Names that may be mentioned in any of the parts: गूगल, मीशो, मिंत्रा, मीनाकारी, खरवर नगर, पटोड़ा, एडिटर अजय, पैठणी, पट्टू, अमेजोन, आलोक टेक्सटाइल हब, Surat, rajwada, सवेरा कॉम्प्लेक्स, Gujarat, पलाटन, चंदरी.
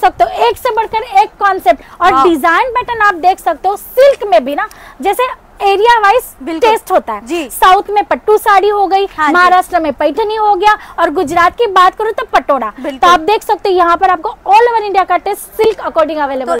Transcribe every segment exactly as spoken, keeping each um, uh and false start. सकते हो, एक से बढ़कर एक कॉन्सेप्ट और डिजाइन पैटर्न आप देख सकते हो। सिल्क में भी ना जैसे एरिया वाइज टेस्ट होता है, साउथ में पट्टू साड़ी हो गई, हाँ महाराष्ट्र में पैठणी हो गया और गुजरात की बात करूँ तो पटोड़ा। तो आप देख सकते हो यहाँ पर आपको ऑल ओवर इंडिया का taste silk according available.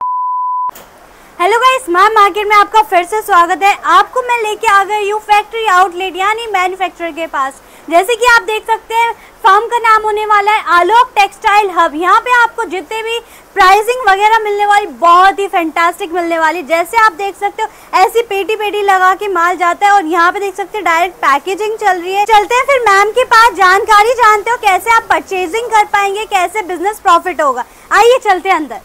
Hello guys, मां मार्केट में आपका फिर से स्वागत है। आपको मैं लेके आ गई हूँ फैक्ट्री आउटलेट यानी मैन्युफैक्चरर के पास। जैसे कि आप देख सकते हैं फर्म का नाम होने वाला है आलोक टेक्सटाइल हब। यहाँ पे आपको जितने भी प्राइसिंग वगैरह मिलने वाली बहुत ही फैंटास्टिक मिलने वाली। जैसे आप देख सकते हो ऐसी पेटी पेटी लगा के माल जाता है और यहाँ पे देख सकते हो डायरेक्ट पैकेजिंग चल रही है। चलते हैं फिर मैम के पास, जानकारी जानते हो कैसे आप परचेजिंग कर पाएंगे, कैसे बिजनेस प्रॉफिट होगा। आइए चलते हैं अंदर।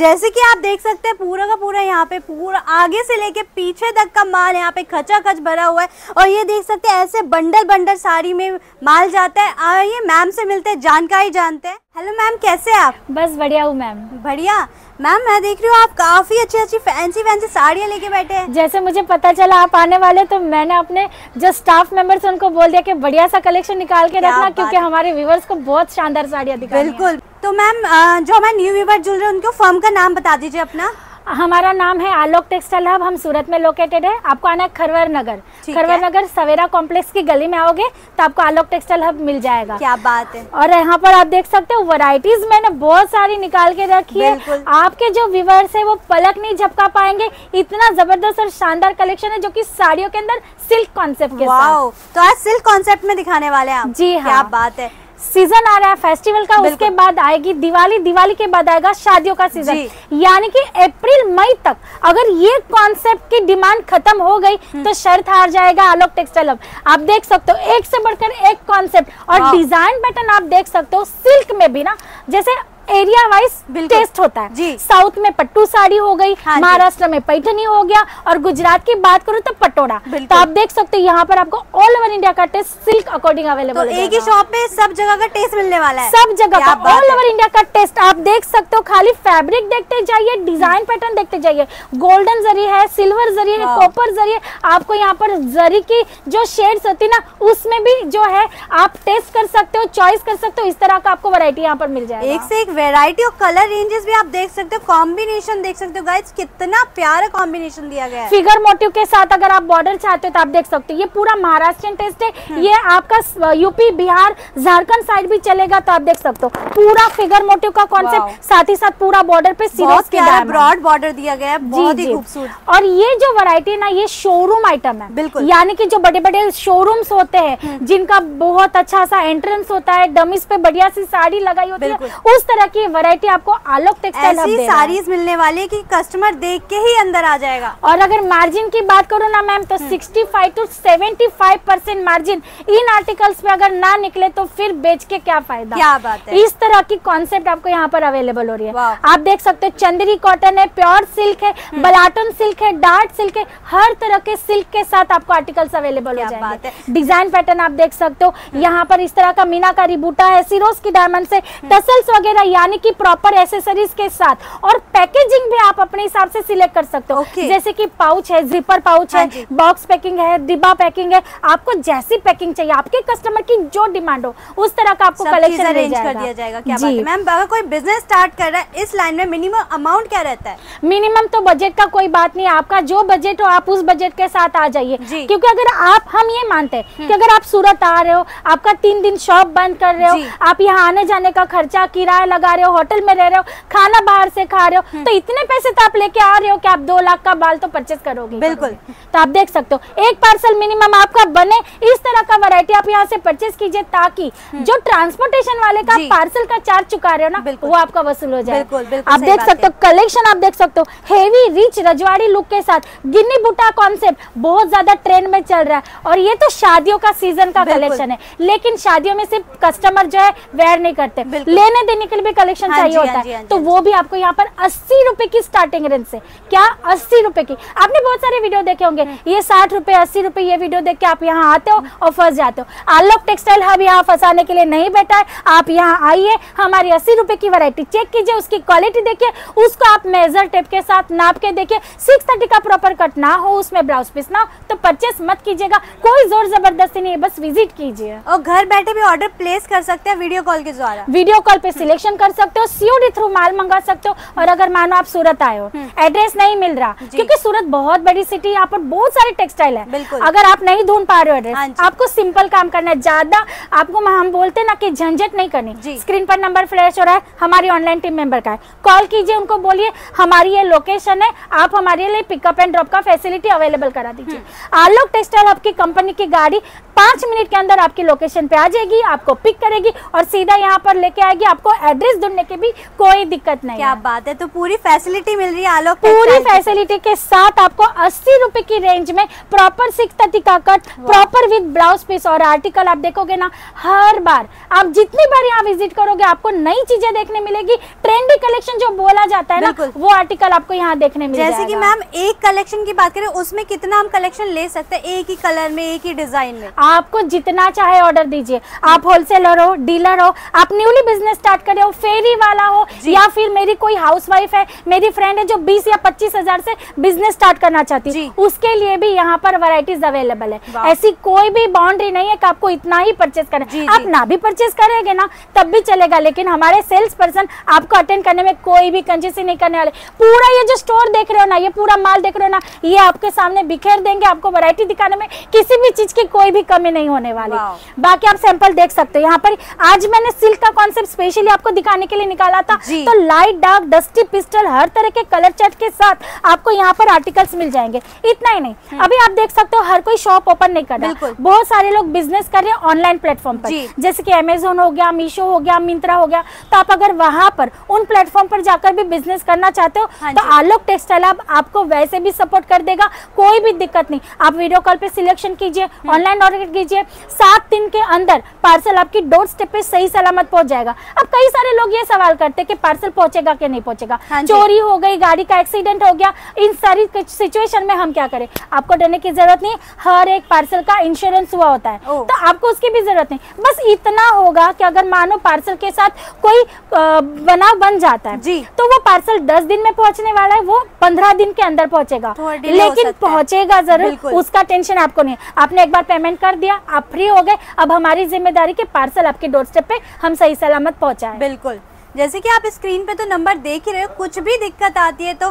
जैसे कि आप देख सकते हैं पूरा का पूरा यहाँ पे पूरा आगे से लेके पीछे तक का माल यहाँ पे खचाखच भरा हुआ है और ये देख सकते हैं ऐसे बंडल बंडल साड़ी में माल जाता है। आइए मैम से मिलते हैं, जानकारी जानते हैं। हेलो मैम, कैसे हैं आप? बस बढ़िया हूँ मैम। बढ़िया मैम, मैं देख रही हूँ आप काफी अच्छी अच्छी फैंसी फैंसी साड़ियाँ लेके बैठे हैं। जैसे मुझे पता चला आप आने वाले तो मैंने अपने जो स्टाफ मेंबर्स उनको बोल दिया कि बढ़िया सा कलेक्शन निकाल के रखना, क्योंकि हमारे व्यूवर्स को बहुत शानदार साड़ियाँ दिखानी है। बिल्कुल। तो मैम जो हमारे न्यू व्यूवर जुड़ रहे हैं उनको फर्म का नाम बता दीजिए अपना। हमारा नाम है आलोक टेक्सटाइल हब। हम सूरत में लोकेटेड है। आपको आना है खरवर नगर। खरवर नगर सवेरा कॉम्प्लेक्स की गली में आओगे तो आपको आलोक टेक्सटाइल हब मिल जाएगा। क्या बात है। और यहाँ पर आप देख सकते हो वैरायटीज मैंने बहुत सारी निकाल के रखी है। आपके जो व्यूअर्स है वो पलक नहीं झपका पाएंगे, इतना जबरदस्त और शानदार कलेक्शन है जो की साड़ियों के अंदर सिल्क कॉन्सेप्ट के साथ। तो आज सिल्क कॉन्सेप्ट में दिखाने वाले हैं। जी हाँ, क्या बात है। सीजन आ रहा है फेस्टिवल का, उसके बाद आएगी दिवाली, दिवाली के बाद आएगा शादियों का सीजन, यानी कि अप्रैल मई तक अगर ये कॉन्सेप्ट की डिमांड खत्म हो गई तो शर्त हार जाएगा आलोक टेक्सटाइल हब। आप देख सकते हो एक से बढ़कर एक कॉन्सेप्ट और डिजाइन पैटर्न आप देख सकते हो। सिल्क में भी ना जैसे एरिया वाइज टेस्ट होता है, साउथ में पट्टू साड़ी हो गई, हाँ महाराष्ट्र में पैठणी हो गया और गुजरात की बात करूँ तो पटोड़ा। तो आप देख सकते हो यहाँ पर आपको ऑल ओवर इंडिया का टेस्ट सिल्क अकॉर्डिंग अवेलेबल। तो एक ही शॉप में सब जगह का टेस्ट मिलने वाला है, सब जगह का ऑल ओवर इंडिया का टेस्ट। आप देख सकते हो, खाली फैब्रिक देखते जाइए, डिजाइन पैटर्न देखते जाइए। गोल्डन जरी है, सिल्वर जरी है, कॉपर जरी है। आपको यहाँ पर जरी की जो शेड्स होती है ना उसमें भी जो है आप टेस्ट कर सकते हो, चॉइस कर सकते हो। इस तरह का आपको वैरायटी यहाँ पर मिल जाएगी, एक से एक वैरायटी और कलर रेंजेस भी आप देख सकते हो। कॉम्बिनेशन देख सकते हो गाइस, कितना प्यारा कॉम्बिनेशन दिया गया है। फिगर मोटिव के साथ अगर आप बॉर्डर चाहते हो तो आप देख सकते हो। ये पूरा महाराष्ट्रियन टेस्ट है, ये आपका यूपी बिहार झारखंड साइड भी चलेगा। तो आप देख सकते हो पूरा फिगर मोटिव का कॉन्सेप्ट, साथ ही साथ पूरा बॉर्डर पे सीरीज के ब्रॉड बॉर्डर दिया गया है, बहुत ही खूबसूरत। और ये जो वैरायटी है ना ये शोरूम आइटम है, बिल्कुल, यानी कि जो बड़े बड़े शोरूम्स होते हैं जिनका बहुत अच्छा सा एंट्रेंस होता है, डमीज पे बढ़िया सी साड़ी लगाई होती है, उस तरह की वैरायटी आपको आलोक टेक्सटाइल हब में साड़ीज मिलने वाली कि कस्टमर देख के ही अंदर आ जाएगा। और अगर मार्जिन की बात करो ना मैम तो sixty five to seventy five percent margin in articles पे अगर ना निकले तो फिर बेच के क्या फायदा। क्या बात है। इस तरह की कॉन्सेप्ट आपको यहाँ पर अवेलेबल हो रही है। आप देख सकते हो चंदरी कॉटन है, प्योर सिल्क है, पलाटन सिल्क है, डार्ट सिल्क है, हर तरह के सिल्क के साथ आपको आर्टिकल्स अवेलेबल हो जाएंगे। डिजाइन पैटर्न आप देख सकते हो, यहाँ पर इस तरह का मीनाकारी बूटा है, सिरोज की डायमंड से टसल्स वगैरह, यानी कि प्रॉपर एसेसरीज के साथ। और पैकेजिंग भी आप अपने हिसाब से सिलेक्ट कर सकते हो, okay. जैसे कि पाउच है, जिपर पाउच है, बॉक्स पैकिंग है, डिब्बा पैकिंग है। आपको जैसी पैकिंग चाहिए, आपके कस्टमर की जो डिमांड हो उस तरह का आपको कलेक्शन अरेंज कर दिया जाएगा। क्या बात है मैम, अगर कोई बिजनेस स्टार्ट कर रहा है इस लाइन में मिनिमम अमाउंट क्या रहता है? मिनिमम तो बजट का कोई बात नहीं है, आपका जो बजट हो आप उस बजट के साथ आ जाइए। क्योंकि अगर आप, हम ये मानते हैं कि अगर आप सूरत आ रहे हो, आपका तीन दिन शॉप बंद कर रहे हो, आप यहाँ आने जाने का खर्चा, किराया लगा रहे हो, होटल में रह रहे हो, खाना बाहर से खा रहे हो, तो इतने पैसे तो आप लेके आ रहे हो कि आप दो लाख का बाल तो परचेस करोगे। बिल्कुल। तो आप देख सकते हो एक पार्सल मिनिमम आपका बने, इस तरह का वैरायटी आप यहाँ से परचेस कीजिए, ताकि जो ट्रांसपोर्टेशन वाले का पार्सल का चार्ज चुका रहे हो ना वो आपका वसूल हो जाए। आप देख सकते हो कलेक्शन, आप देख सकते हो हेवी रिच रजवाड़ी लुक के साथ। गिन्नी बूटा कॉन्सेप्ट बहुत ज्यादा ट्रेंड में चल रहा है और ये तो शादियों का सीजन का कलेक्शन है, लेकिन शादियों में सिर्फ कस्टमर जो है वेयर नहीं करते, लेने देने के लिए भी कलेक्शन हाँ चाहिए होता हाँ है हाँ तो वो भी आपको यहाँ पर अस्सी रुपए की स्टार्टिंग रेंज से। क्या अस्सी रुपए की? आपने बहुत सारे वीडियो देखे होंगे, ये साठ रुपए अस्सी रुपए, ये वीडियो देख के आप यहाँ आते हो और फंस जाते हो। आलोक टेक्सटाइल हब यहाँ फंसाने के लिए नहीं बैठा है। आप यहाँ आइए, हमारी अस्सी रुपए की वैरायटी चेक कीजिए, उसकी क्वालिटी देखिए, उसको आप मेजर टेप के साथ नाप के देखिए। सिक्स थर्टी का प्रॉपर कट ना हो, उसमें ब्लाउज पीस ना हो तो परचेस मत कीजिएगा। कोई जोर जबरदस्ती नहीं है, बस विजिट कीजिए और घर बैठे भी ऑर्डर प्लेस कर सकते हैं वीडियो कॉल के द्वारा। वीडियो कॉल पे सिलेक्शन कर सकते हो, सीओडी थ्रू माल मंगा सकते हो। और अगर मानो आप सूरत आए हो, एड्रेस नहीं मिल रहा, क्योंकि सूरत बहुत बड़ी सिटी है, यहाँ पर बहुत सारे टेक्सटाइल है, अगर आप नहीं ढूंढ पा रहे हो एड्रेस, आपको सिंपल काम करना है, ज्यादा आपको हम बोलते हैं ना कि झंझट नहीं करनी। स्क्रीन पर नंबर फ्लैश हो रहा है, हमारी ऑनलाइन टीम मेंबर का है, कॉल कीजिए, उनको बोलिए हमारी ये लोकेशन है, आप हमारे लिए पिकअप एंड ड्रॉप का फैसिलिटी अवेलेबल करा दीजिए। आलोक टेक्सटाइल हब की कंपनी की गाड़ी पांच मिनट के अंदर आपकी लोकेशन पे आ जाएगी, आपको पिक करेगी और सीधा यहाँ पर लेके आएगी, आपको एड्रेस ढूंढने की भी कोई दिक्कत नहीं। क्या बात है, तो पूरी फैसिलिटी मिल रही है आलोक टेक्सटाइल। पूरी फैसिलिटी के साथ आपको अस्सी रुपए की रेंज में प्रॉपर सिक्स थर्टी का cut, proper with blouse piece और आर्टिकल। आप देखोगे ना हर बार, आप जितनी बार यहाँ विजिट करोगे आपको नई चीजें देखने मिलेगी, ट्रेंडी कलेक्शन जो बोला जाता है ना, वो आर्टिकल आपको यहाँ देखने मिलेगा। जैसे कि मैम एक कलेक्शन की बात करें, उसमें कितना हम कलेक्शन ले सकते हैं एक ही कलर में, एक ही डिजाइन में? आपको जितना चाहे ऑर्डर दीजिए, आप होलसेलर हो, डीलर हो, आप न्यूली बिजनेस स्टार्ट कर रहे हो, फेरी वाला हो, या फिर मेरी कोई हाउसवाइफ है, मेरी फ्रेंड है जो बीस या पच्चीस हजार से बिजनेस स्टार्ट करना चाहती है, उसके लिए भी यहाँ पर वैरायटीज अवेलेबल है। ऐसी कोई भी बाउंड्री नहीं है कि आपको इतना ही परचेस करना, आप ना भी परचेस करेंगे ना तब भी चलेगा, लेकिन हमारे सेल्स पर्सन आपको अटेंड करने में कोई भी कंजूसी नहीं करने वाले। पूरा ये जो स्टोर देख रहे हो ना, ये पूरा माल देख रहे हो ना, ये आपके सामने बिखेर देंगे, आपको वैरायटी दिखाने में किसी भी चीज की कोई भी कमी नहीं होने वाली। बाकी आप सैंपल देख सकते हो, यहाँ पर आज मैंने सिल्क का कॉन्सेप्ट स्पेशली आपको दिखाने के लिए निकाला था, तो लाइट डार्क डस्टी पिस्टल हर तरह के कलर चार्ट के साथ आपको यहाँ पर आर्टिकल्स मिल जाएंगे। इतना ही नहीं, अभी आप देख सकते हो हर कोई शॉप ओपन नहीं कर रहा, बहुत सारे लोग बिजनेस कर रहे हैं ऑनलाइन प्लेटफॉर्म पर, जैसे कि अमेजोन हो गया, मीशो हो गया, मिंत्रा हो गया, तो आप अगर वहां पर उन प्लेटफॉर्म पर जाकर भी बिजनेस करना चाहते हो हाँ तो आलोक टेक्सटाइल हब आपको वैसे भी सपोर्ट कर देगा, कोई भी दिक्कत नहीं। आप वीडियो कॉल पे सिलेक्शन कीजिए, ऑनलाइन ऑर्डर कीजिए, सात दिन के अंदर पार्सल आपकी डोर स्टेप पे सही सलामत पहुंच जाएगा। अब कई सारे लोग ये सवाल करते हैं कि पार्सल पहुंचेगा कि नहीं पहुंचेगा, हाँ चोरी हो गई, गाड़ी का एक्सीडेंट हो गया, इन सारी सिचुएशन में हम क्या करें? आपको डरने की जरूरत नहीं, हर एक पार्सल का इंश्योरेंस हुआ होता है, तो आपको उसकी भी जरूरत नहीं। बस इतना होगा कि अगर मानो पार्सल के साथ कोई बनाव बन जाता है जी, तो वो पार्सल दस दिन में पहुंचने वाला है, वो पंद्रह दिन के अंदर पहुंचेगा, लेकिन पहुंचेगा जरूर, उसका टेंशन आपको नहीं। आपने एक बार पेमेंट कर दिया, आप फ्री हो गए, अब हमारी जिम्मेदारी कि पार्सल आपके डोरस्टेप पे हम सही सलामत पहुंचाएं। बिल्कुल, जैसे कि आप स्क्रीन पे तो नंबर देख ही रहे हो, कुछ भी दिक्कत आती है तो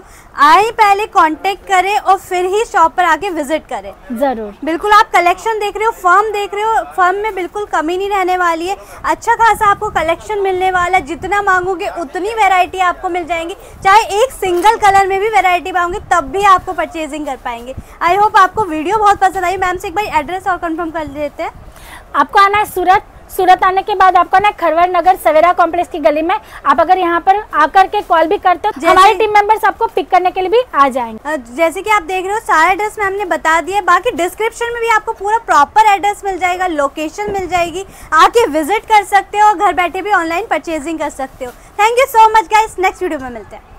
आए पहले कांटेक्ट करें और फिर ही शॉप पर आके विजिट करें जरूर। बिल्कुल, आप कलेक्शन देख रहे हो, फर्म देख रहे हो, फर्म में बिल्कुल कमी नहीं रहने वाली है, अच्छा खासा आपको कलेक्शन मिलने वाला, जितना मांगोगे उतनी वेरायटी आपको मिल जाएंगी, चाहे एक सिंगल कलर में भी वेरायटी मांगोगे तब भी आपको परचेजिंग कर पाएंगे। आई होप आपको वीडियो बहुत पसंद आई। मैम से एक बार एड्रेस और कन्फर्म कर देते हैं। आपको आना है सूरत, सूरत आने के बाद आपको ना खरवर नगर सवेरा कॉम्प्लेक्स की गली में, आप अगर यहाँ पर आकर के कॉल भी करते हो, हमारे टीम मेंबर्स आपको पिक करने के लिए भी आ जाएंगे। जैसे कि आप देख रहे हो सारे एड्रेस मैम ने बता दिए, बाकी डिस्क्रिप्शन में भी आपको पूरा प्रॉपर एड्रेस मिल जाएगा, लोकेशन मिल जाएगी, आके विजिट कर सकते हो और घर बैठे भी ऑनलाइन परचेजिंग कर सकते हो। Thank you so much guys, next video में मिलते हैं।